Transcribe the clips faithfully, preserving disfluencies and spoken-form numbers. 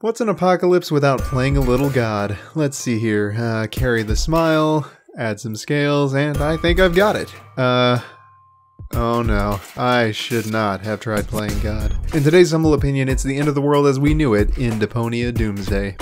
What's an apocalypse without playing a little god? Let's see here. Uh, carry the smile, add some scales, and I think I've got it. Uh, oh no, I should not have tried playing god. In today's humble opinion, it's the end of the world as we knew it in Deponia Doomsday.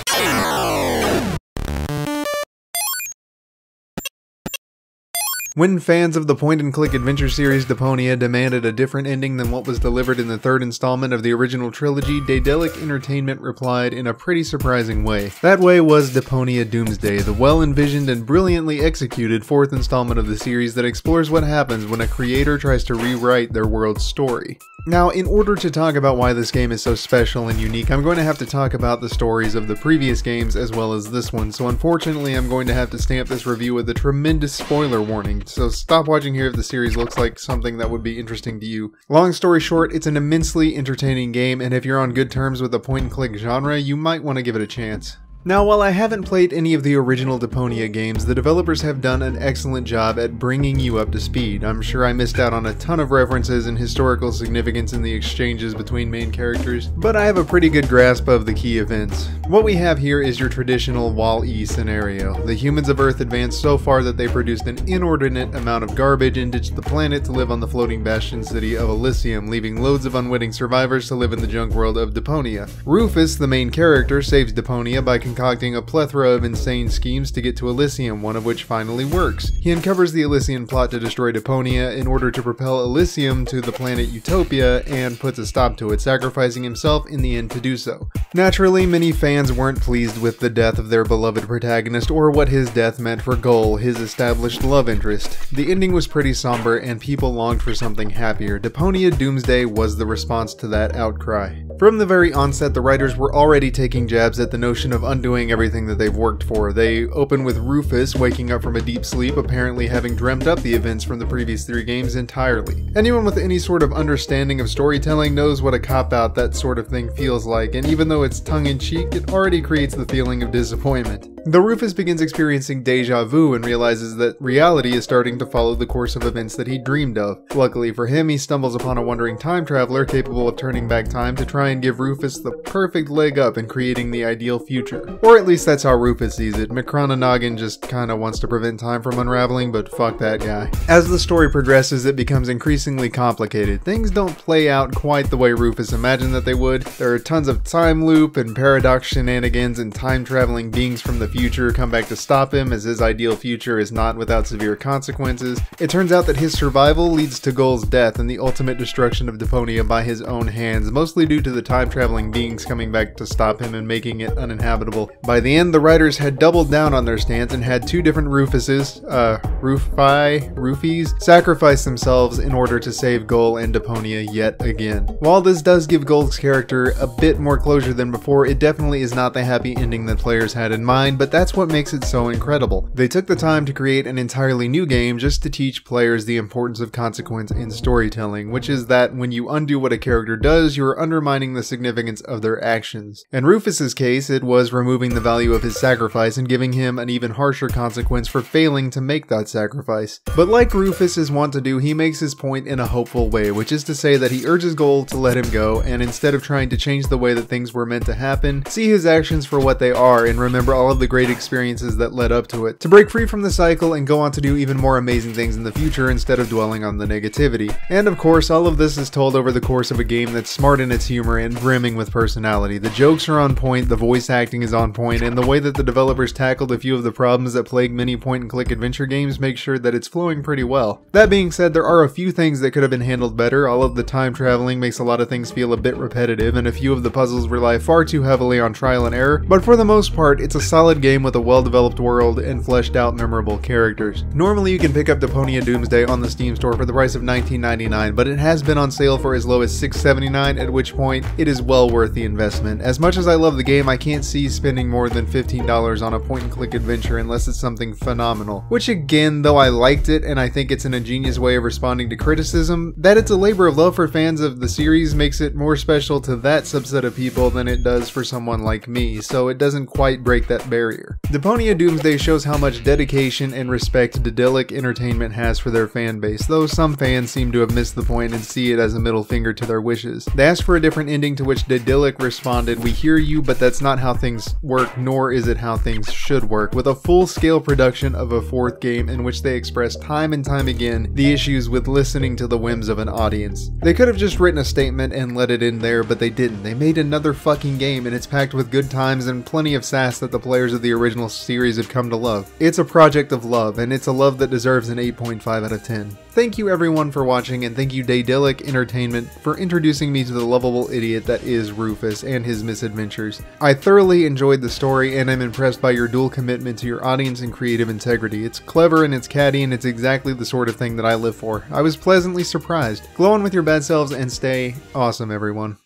When fans of the point-and-click adventure series Deponia demanded a different ending than what was delivered in the third installment of the original trilogy, Daedalic Entertainment replied in a pretty surprising way. That way was Deponia Doomsday, the well-envisioned and brilliantly executed fourth installment of the series that explores what happens when a creator tries to rewrite their world's story. Now, in order to talk about why this game is so special and unique, I'm going to have to talk about the stories of the previous games as well as this one, so unfortunately I'm going to have to stamp this review with a tremendous spoiler warning. So stop watching here if the series looks like something that would be interesting to you. Long story short, it's an immensely entertaining game, and if you're on good terms with the point-and-click genre, you might want to give it a chance. Now, while I haven't played any of the original Deponia games, the developers have done an excellent job at bringing you up to speed. I'm sure I missed out on a ton of references and historical significance in the exchanges between main characters, but I have a pretty good grasp of the key events. What we have here is your traditional Wall-E scenario. The humans of Earth advanced so far that they produced an inordinate amount of garbage and ditched the planet to live on the floating bastion city of Elysium, leaving loads of unwitting survivors to live in the junk world of Deponia. Rufus, the main character, saves Deponia by concocting a plethora of insane schemes to get to Elysium, one of which finally works. He uncovers the Elysian plot to destroy Deponia in order to propel Elysium to the planet Utopia and puts a stop to it, sacrificing himself in the end to do so. Naturally, many fans weren't pleased with the death of their beloved protagonist or what his death meant for Goal, his established love interest. The ending was pretty somber and people longed for something happier. Deponia Doomsday was the response to that outcry. From the very onset, the writers were already taking jabs at the notion of undoing everything that they've worked for. They open with Rufus waking up from a deep sleep, apparently having dreamt up the events from the previous three games entirely. Anyone with any sort of understanding of storytelling knows what a cop-out that sort of thing feels like, and even though it's tongue-in-cheek, it already creates the feeling of disappointment. The Rufus begins experiencing deja vu and realizes that reality is starting to follow the course of events that he dreamed of. Luckily for him, he stumbles upon a wandering time traveler capable of turning back time to try and give Rufus the perfect leg up in creating the ideal future. Or at least that's how Rufus sees it. McRonanagan just kinda wants to prevent time from unraveling, but fuck that guy. As the story progresses, it becomes increasingly complicated. Things don't play out quite the way Rufus imagined that they would. There are tons of time loop and paradox shenanigans and time-traveling beings from the future come back to stop him, as his ideal future is not without severe consequences. It turns out that his survival leads to Goal's death and the ultimate destruction of Deponia by his own hands, mostly due to the time-traveling beings coming back to stop him and making it uninhabitable. By the end, the writers had doubled down on their stance and had two different Rufuses, uh, Rufi, Rufies, sacrifice themselves in order to save Goal and Deponia yet again. While this does give Goal's character a bit more closure than before, it definitely is not the happy ending that players had in mind, but But that's what makes it so incredible. They took the time to create an entirely new game just to teach players the importance of consequence in storytelling, which is that when you undo what a character does, you are undermining the significance of their actions. In Rufus's case, it was removing the value of his sacrifice and giving him an even harsher consequence for failing to make that sacrifice. But like Rufus is wont to do, he makes his point in a hopeful way, which is to say that he urges Goal to let him go, and instead of trying to change the way that things were meant to happen, see his actions for what they are and remember all of the great experiences that led up to it, to break free from the cycle and go on to do even more amazing things in the future instead of dwelling on the negativity. And of course, all of this is told over the course of a game that's smart in its humor and brimming with personality. The jokes are on point, the voice acting is on point, and the way that the developers tackled a few of the problems that plague many point-and-click adventure games make sure that it's flowing pretty well. That being said, there are a few things that could have been handled better. All of the time traveling makes a lot of things feel a bit repetitive, and a few of the puzzles rely far too heavily on trial and error, but for the most part, it's a solid game game with a well-developed world and fleshed out memorable characters. Normally you can pick up Deponia Doomsday on the Steam store for the price of nineteen ninety-nine dollars, but it has been on sale for as low as six seventy-nine dollars, at which point it is well worth the investment. As much as I love the game, I can't see spending more than fifteen dollars on a point-and-click adventure unless it's something phenomenal. Which again, though I liked it and I think it's an ingenious way of responding to criticism, that it's a labor of love for fans of the series makes it more special to that subset of people than it does for someone like me, so it doesn't quite break that barrier. barrier. Deponia Doomsday shows how much dedication and respect Daedalic Entertainment has for their fan base, though some fans seem to have missed the point and see it as a middle finger to their wishes. They asked for a different ending, to which Daedalic responded, "We hear you, but that's not how things work, nor is it how things should work," with a full-scale production of a fourth game in which they expressed time and time again the issues with listening to the whims of an audience. They could have just written a statement and let it in there, but they didn't. They made another fucking game, and it's packed with good times and plenty of sass that the players of the original series have come to love. It's a project of love, and it's a love that deserves an eight point five out of ten. Thank you everyone for watching, and thank you Daedalic Entertainment for introducing me to the lovable idiot that is Rufus and his misadventures. I thoroughly enjoyed the story, and I'm impressed by your dual commitment to your audience and creative integrity. It's clever and it's catty, and it's exactly the sort of thing that I live for. I was pleasantly surprised. Glow on with your bad selves and stay awesome, everyone.